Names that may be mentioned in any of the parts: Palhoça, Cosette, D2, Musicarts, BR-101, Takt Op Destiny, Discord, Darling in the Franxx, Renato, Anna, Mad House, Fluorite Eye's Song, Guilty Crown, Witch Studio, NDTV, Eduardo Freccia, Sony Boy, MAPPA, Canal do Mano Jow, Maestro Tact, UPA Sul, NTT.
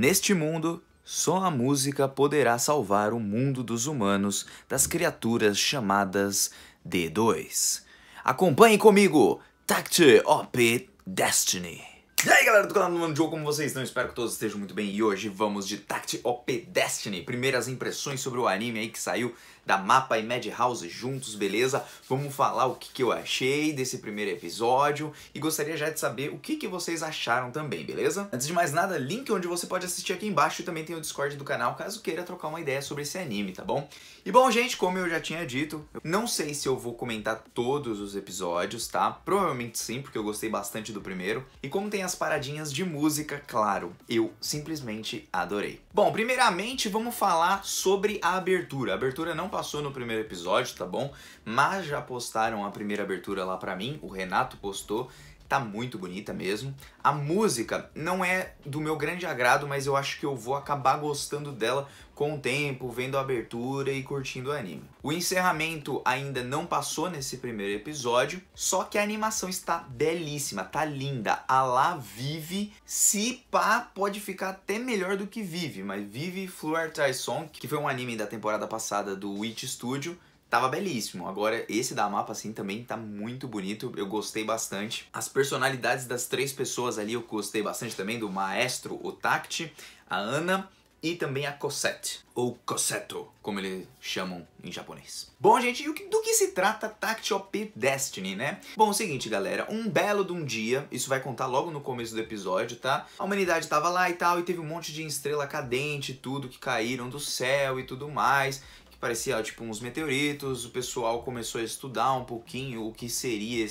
Neste mundo, só a música poderá salvar o mundo dos humanos das criaturas chamadas D2. Acompanhe comigo, Takt Op Destiny. E aí galera do Canal do Mano Jow, como vocês estão? Espero que todos estejam muito bem. E hoje vamos de Takt Op Destiny. Primeiras impressões sobre o anime aí que saiu da MAPPA e Mad House juntos, beleza? Vamos falar o que eu achei desse primeiro episódio e gostaria já de saber o que vocês acharam também, beleza? Antes de mais nada, link onde você pode assistir aqui embaixo e também tem o Discord do canal caso queira trocar uma ideia sobre esse anime, tá bom? E bom, gente, como eu já tinha dito, não sei se eu vou comentar todos os episódios, tá? Provavelmente sim, porque eu gostei bastante do primeiro. E como tem as paradinhas de música, claro, eu simplesmente adorei. Bom, primeiramente vamos falar sobre a abertura. A abertura não passou no primeiro episódio, tá bom? Mas já postaram a primeira abertura lá pra mim, o Renato postou, tá muito bonita mesmo. A música não é do meu grande agrado, mas eu acho que eu vou acabar gostando dela com o tempo, vendo a abertura e curtindo o anime. O encerramento ainda não passou nesse primeiro episódio, só que a animação está belíssima, tá linda. A lá Vive, se pá, pode ficar até melhor do que Vive, mas Vive Fluorite Eye's Song, que foi um anime da temporada passada do Witch Studio, tava belíssimo. Agora esse da MAPPA assim também tá muito bonito, eu gostei bastante. As personalidades das três pessoas ali eu gostei bastante também, do Maestro Tact, a Anna e também a Cosette, ou Cosette, como eles chamam em japonês. Bom, gente, do que se trata Takt Op Destiny, né? Bom, é o seguinte, galera, um belo de um dia, isso vai contar logo no começo do episódio, tá? A humanidade tava lá e tal, e teve um monte de estrela cadente, tudo que caíram do céu e tudo mais, parecia tipo uns meteoritos. O pessoal começou a estudar um pouquinho o que seria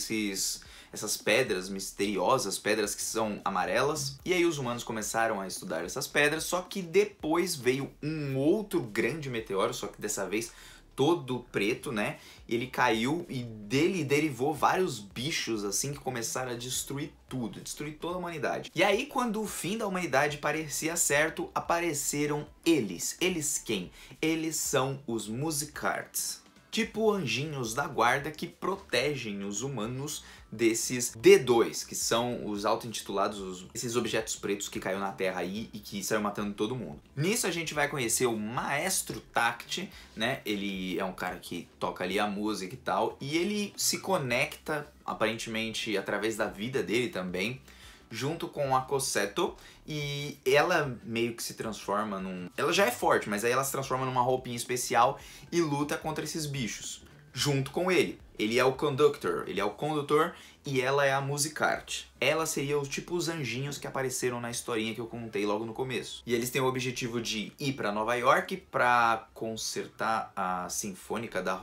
essas pedras misteriosas, pedras que são amarelas. E aí os humanos começaram a estudar essas pedras, só que depois veio um outro grande meteoro, só que dessa vez todo preto, né? Ele caiu e dele derivou vários bichos assim que começaram a destruir tudo, destruir toda a humanidade. E aí quando o fim da humanidade parecia certo, apareceram eles. Eles quem? Eles são os Musicarts, tipo anjinhos da guarda que protegem os humanos desses D2, que são os auto-intitulados, esses objetos pretos que caiu na Terra aí e que saiu matando todo mundo. Nisso a gente vai conhecer o Maestro Tact, né? Ele é um cara que toca ali a música e tal, e ele se conecta, aparentemente, através da vida dele também, junto com a Cosette, e ela meio que se transforma num... Ela já é forte, mas aí ela se transforma numa roupinha especial e luta contra esses bichos, junto com ele. Ele é o Conductor, ele é o Condutor, e ela é a Musicarte. Ela seria tipo os anjinhos que apareceram na historinha que eu contei logo no começo. E eles têm o objetivo de ir pra Nova York pra consertar a Sinfônica da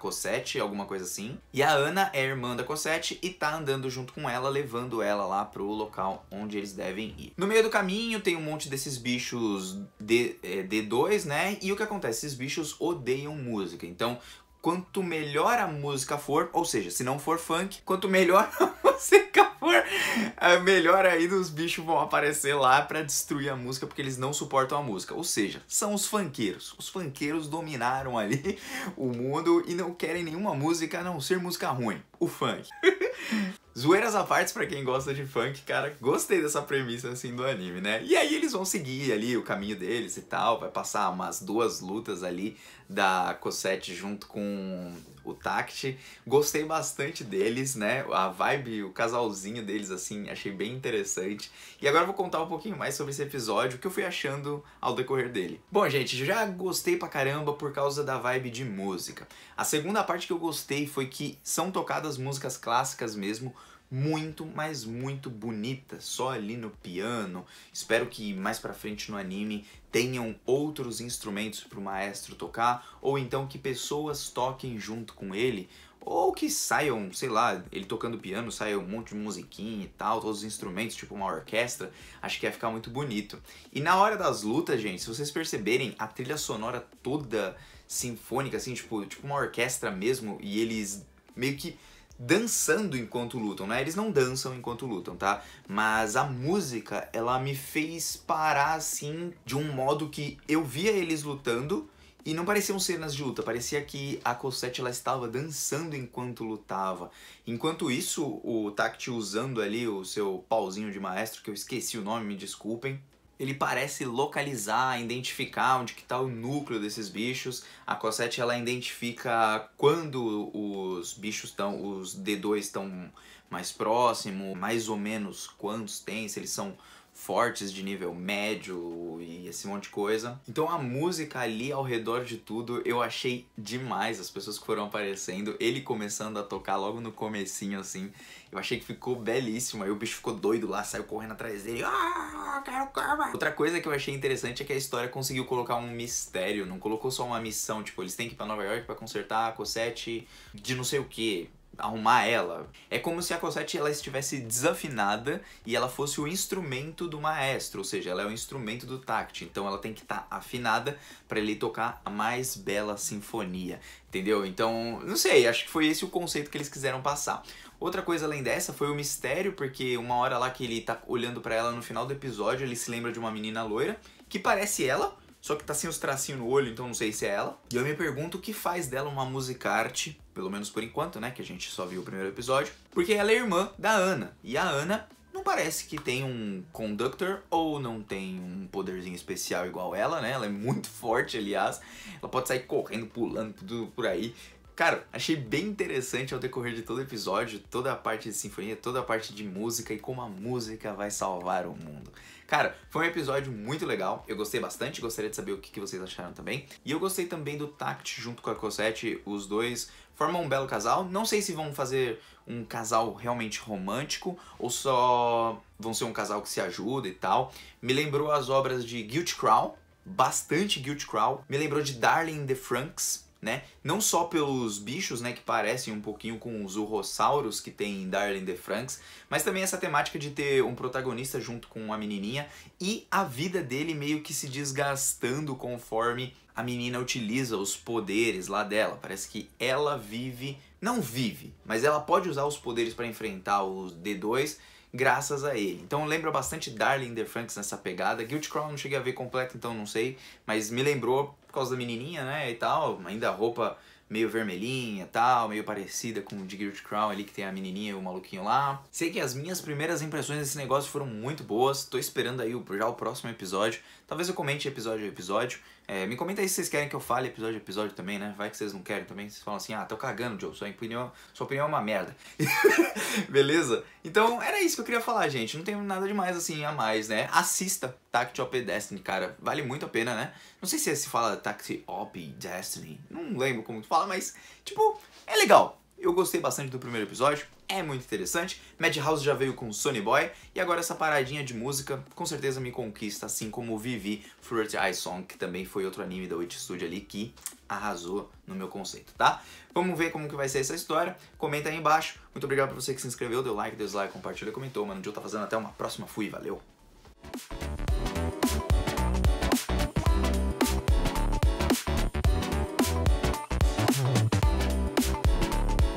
Cosette, alguma coisa assim. E a Anna é a irmã da Cosette e tá andando junto com ela, levando ela lá pro local onde eles devem ir. No meio do caminho tem um monte desses bichos D2, né? E o que acontece? Esses bichos odeiam música, então... Quanto melhor a música for, ou seja, se não for funk, quanto melhor a música for, melhor aí os bichos vão aparecer lá pra destruir a música, porque eles não suportam a música. Ou seja, são os funkeiros. Os funkeiros dominaram ali o mundo e não querem nenhuma música a não ser música ruim, o funk. Zoeiras à parte, pra quem gosta de funk, cara, gostei dessa premissa, assim, do anime, né? E aí eles vão seguir ali o caminho deles e tal, vai passar umas duas lutas ali da Cosette junto com o Tact. Gostei bastante deles, né? A vibe, o casalzinho deles, assim, achei bem interessante. E agora eu vou contar um pouquinho mais sobre esse episódio, o que eu fui achando ao decorrer dele. Bom, gente, já gostei pra caramba por causa da vibe de música. A segunda parte que eu gostei foi que são tocadas músicas clássicas mesmo, muito, mas muito bonita, só ali no piano. Espero que mais pra frente no anime tenham outros instrumentos pro maestro tocar, ou então que pessoas toquem junto com ele, ou que saiam, sei lá, ele tocando piano, saia um monte de musiquinha e tal, todos os instrumentos, tipo uma orquestra. Acho que ia ficar muito bonito. E na hora das lutas, gente, se vocês perceberem, a trilha sonora toda sinfônica, assim, tipo uma orquestra mesmo, e eles meio que dançando enquanto lutam, né? Eles não dançam enquanto lutam, tá? Mas a música, ela me fez parar, assim, de um modo que eu via eles lutando e não pareciam cenas de luta, parecia que a Cosette, ela estava dançando enquanto lutava. Enquanto isso, o Tact usando ali o seu pauzinho de maestro, que eu esqueci o nome, me desculpem, ele parece localizar, identificar onde que tá o núcleo desses bichos. A Cosette, ela identifica quando os bichos estão, os D2 estão mais próximo, mais ou menos quantos tem, se eles são fortes de nível médio e esse monte de coisa. Então a música ali ao redor de tudo eu achei demais, as pessoas que foram aparecendo, ele começando a tocar logo no comecinho assim, eu achei que ficou belíssimo. Aí o bicho ficou doido lá, saiu correndo atrás dele. Outra coisa que eu achei interessante é que a história conseguiu colocar um mistério, não colocou só uma missão, tipo, eles têm que ir pra Nova York pra consertar a Cosette de não sei o que, arrumar ela. É como se a Cosette ela estivesse desafinada e ela fosse o instrumento do maestro, ou seja, ela é o instrumento do Takt, então ela tem que estar afinada para ele tocar a mais bela sinfonia, entendeu? Então, não sei, acho que foi esse o conceito que eles quiseram passar. Outra coisa além dessa foi o mistério, porque uma hora lá que ele tá olhando para ela no final do episódio, ele se lembra de uma menina loira que parece ela, só que tá sem os tracinhos no olho, então não sei se é ela. E eu me pergunto o que faz dela uma musicarte, pelo menos por enquanto, né? Que a gente só viu o primeiro episódio. Porque ela é irmã da Anna. E a Anna não parece que tem um conductor ou não tem um poderzinho especial igual ela, né? Ela é muito forte, aliás. Ela pode sair correndo, pulando, tudo por aí. Cara, achei bem interessante ao decorrer de todo o episódio, toda a parte de sinfonia, toda a parte de música e como a música vai salvar o mundo. Cara, foi um episódio muito legal, eu gostei bastante, gostaria de saber o que vocês acharam também. E eu gostei também do Takt junto com a Cosette, os dois formam um belo casal. Não sei se vão fazer um casal realmente romântico ou só vão ser um casal que se ajuda e tal. Me lembrou as obras de Guilty Crown, bastante Guilty Crown. Me lembrou de Darling in the Franxx, né? Não só pelos bichos, né, que parecem um pouquinho com os urrossauros que tem em Darling in the Franxx, mas também essa temática de ter um protagonista junto com uma menininha e a vida dele meio que se desgastando conforme a menina utiliza os poderes lá dela. Parece que ela vive, não vive, mas ela pode usar os poderes para enfrentar os D2 graças a ele. Então lembra bastante Darling in the Franxx nessa pegada. Guilty Crown não cheguei a ver completo, então não sei, mas me lembrou por causa da menininha, né, e tal, ainda a roupa meio vermelhinha e tal, meio parecida com o de Guilty Crown ali, que tem a menininha e o maluquinho lá. Sei que as minhas primeiras impressões desse negócio foram muito boas, tô esperando aí já o próximo episódio, talvez eu comente episódio a episódio. Me comenta aí se vocês querem que eu fale episódio a episódio também, né? Vai que vocês não querem também, vocês falam assim, ah, tô cagando, Joe, sua opinião é uma merda. Beleza? Então era isso que eu queria falar, gente, não tem nada demais assim a mais, né? Assista Takt Op Destiny, cara, vale muito a pena, né? Não sei se fala Takt Op Destiny, não lembro como tu fala, mas, tipo, é legal. Eu gostei bastante do primeiro episódio, é muito interessante. Mad House já veio com Sony Boy e agora essa paradinha de música com certeza me conquista, assim como Vivi, Fluorite Eye's Song, que também foi outro anime da Witch Studio ali que arrasou no meu conceito, tá? Vamos ver como que vai ser essa história, comenta aí embaixo. Muito obrigado pra você que se inscreveu, deu like, deu dislike, compartilha, comentou. Mano, o Joe tá fazendo, até uma próxima, fui, valeu!